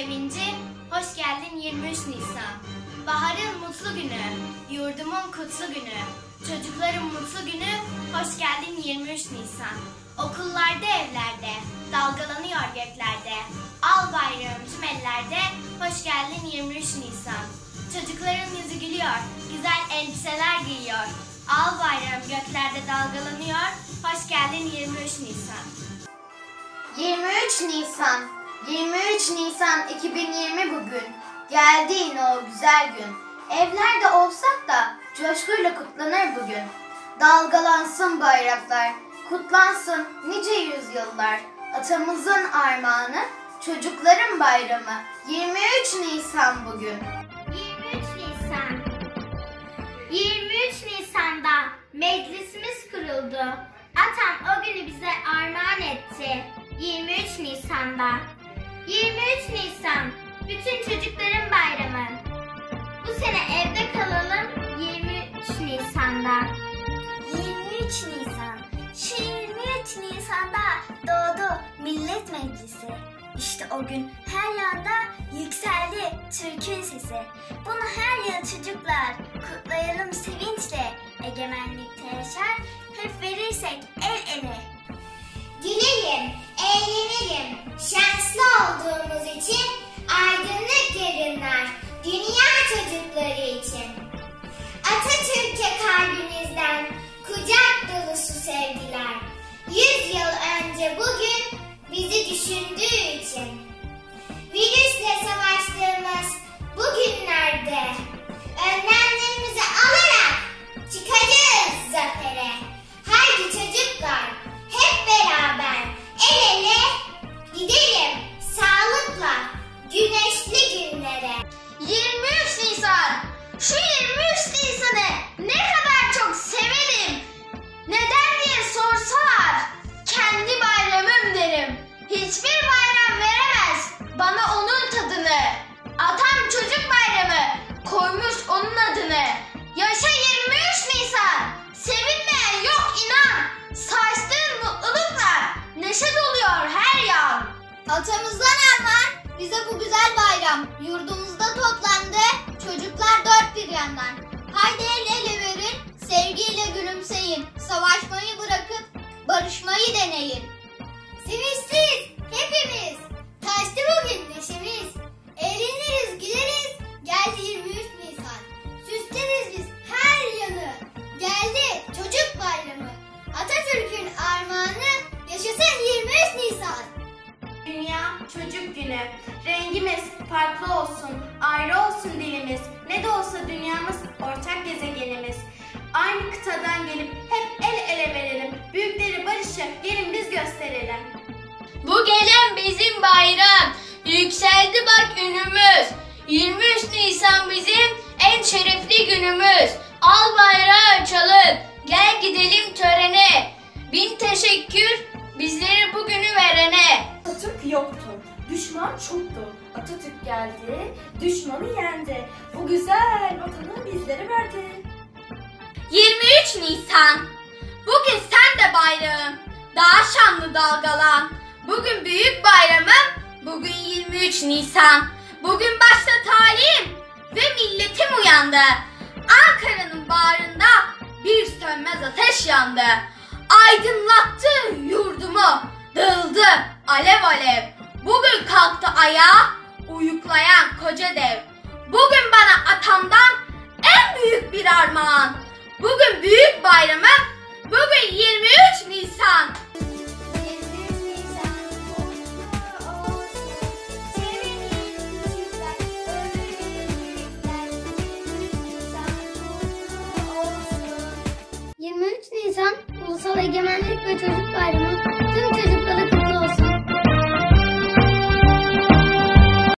sevinci, hoş geldin 23 Nisan. Baharın mutlu günü, yurdumun kutlu günü, çocukların mutlu günü, hoş geldin 23 Nisan. Okullarda, evlerde, dalgalanıyor göklerde, al bayrağım tüm ellerde, hoş geldin 23 Nisan. Çocukların yüzü gülüyor, güzel elbiseler giyiyor, al bayrağım göklerde dalgalanıyor, hoş geldin 23 Nisan. 23 Nisan, 23 Nisan 2020 bugün, geldi yine o güzel gün. Evlerde olsak da coşkuyla kutlanır bugün. Dalgalansın bayraklar, kutlansın nice yüzyıllar. Atamızın armağanı, çocukların bayramı, 23 Nisan bugün. 23 Nisan, 23 Nisan'da meclisimiz kuruldu. Atam o günü bize armağan etti. 23 Nisan'da, 23 Nisan, bütün çocukların bayramı. Bu sene evde kalalım 23 Nisan'da. 23 Nisan, şu 23 Nisan'da doğdu Millet Meclisi. İşte o gün her yanda yükseldi Türk'ün sesi. Bunu her yıl çocuklar kutlayalım sevinçle. Egemenlikte yaşar, hep verirsek el ele. Gülelim, eğlenelim, şanslı olduğumuz için aydınlık yarınlar, dünya çocukları için. Atatürk'e kalbinizden kucak dolusu sevgiler. 100 yıl önce bugün bizi düşündüğü için. Virüsle savaştığımız bu günlerde önlemlerimizi alarak çıkacağız zafere. Haydi çocuklar, hep beraber el ele gidelim sağlıkla güneşli günlere. 23 Nisan, şu 23 Nisan'ı ne kadar çok severim, neden diye sorsalar kendi bayramım derim. Hiçbir bayram veremez bana onun tadını. Atam çocuk bayramı koymuş onun adını. Yaşa 23 Nisan, sevinmeyen yok inan. Saçtığın mutlulukla neşe doluyor her yan. Atamızdan armağan bize bu güzel bayram. Yurdumuzda toplandı çocuklar dört bir yandan. Haydi el ele verin, sevgiyle gülümseyin. Savaşmayı bırakıp barışmayı deneyin. Sevinçliyiz hepimiz, taştı bugün neşemiz. Eğleniriz, güleriz, geldi 23 Nisan. Süsleriz biz her yanı, geldi çocuk bayramı. Atatürk'ün armağanı, yaşasın 23 Nisan. Dünya Çocuk Günü. Rengimiz farklı olsun, ayrı olsun dilimiz. Ne de olsa dünyamız ortak gezegenimiz. Aynı kıtadan gelip hep el ele verelim. Büyükleri barışı gelin biz gösterelim. Bu gelen bizim bayram. Yükseldi bak günümüz. 23 Nisan bizim en şerefli günümüz. Al bayrağı çalın, gel gidelim törene. Bin teşekkür bizlere bugünü verene. Atatürk yoktu, düşman çoktu. Atatürk geldi, düşmanı yendi. Bu güzel vatanı bizlere verdi. 23 Nisan, bugün sen de bayrağım, daha şanlı dalgalan. Bugün büyük bayramım, bugün 23 Nisan. Bugün başta talim ve milletim uyandı. Ankara'nın bağrında bir sönmez ateş yandı. Aydınlattı yurdumu, dağıldı alev alev. Bugün kalktı ayağa, uyuklayan koca dev. Bugün bana atamdan en büyük bir armağan. Bugün büyük bayramım, bugün 23 Nisan. 23 Nisan kutlu olsun. Sevinin çocuklar, öldürün büyükler. 23 Nisan kutlu olsun. 23 Nisan Ulusal Egemenlik ve Çocuk Bayramı.